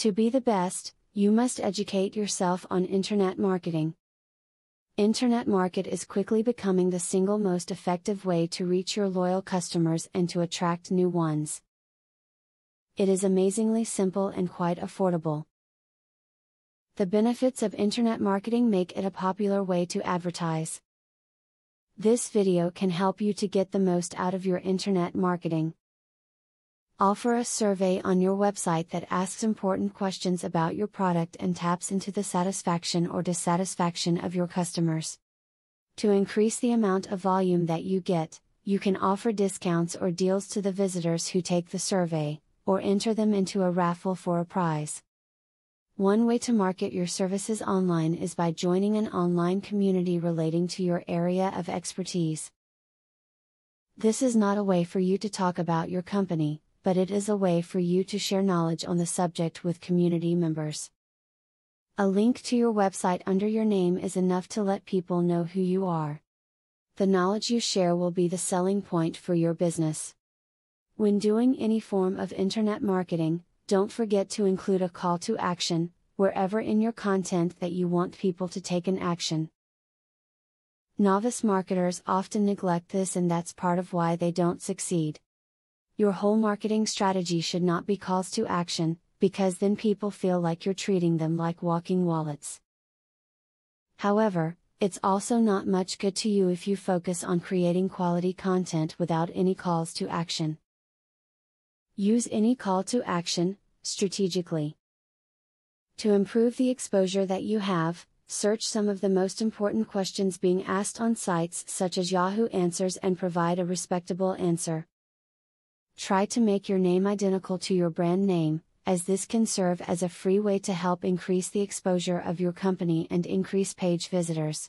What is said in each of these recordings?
To be the best, you must educate yourself on internet marketing. Internet market is quickly becoming the single most effective way to reach your loyal customers and to attract new ones. It is amazingly simple and quite affordable. The benefits of internet marketing make it a popular way to advertise. This video can help you to get the most out of your internet marketing. Offer a survey on your website that asks important questions about your product and taps into the satisfaction or dissatisfaction of your customers. To increase the amount of volume that you get, you can offer discounts or deals to the visitors who take the survey, or enter them into a raffle for a prize. One way to market your services online is by joining an online community relating to your area of expertise. This is not a way for you to talk about your company, but it is a way for you to share knowledge on the subject with community members. A link to your website under your name is enough to let people know who you are. The knowledge you share will be the selling point for your business. When doing any form of internet marketing, don't forget to include a call to action, wherever in your content that you want people to take an action. Novice marketers often neglect this, and that's part of why they don't succeed. Your whole marketing strategy should not be calls to action, because then people feel like you're treating them like walking wallets. However, it's also not much good to you if you focus on creating quality content without any calls to action. Use any call to action strategically. To improve the exposure that you have, search some of the most important questions being asked on sites such as Yahoo Answers and provide a respectable answer. Try to make your name identical to your brand name, as this can serve as a free way to help increase the exposure of your company and increase page visitors.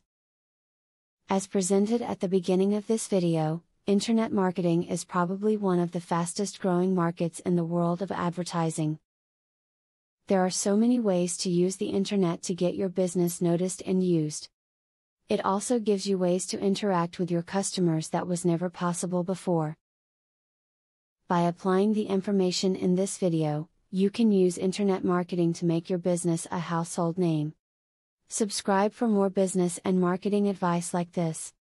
As presented at the beginning of this video, internet marketing is probably one of the fastest growing markets in the world of advertising. There are so many ways to use the internet to get your business noticed and used. It also gives you ways to interact with your customers that was never possible before. By applying the information in this video, you can use internet marketing to make your business a household name. Subscribe for more business and marketing advice like this.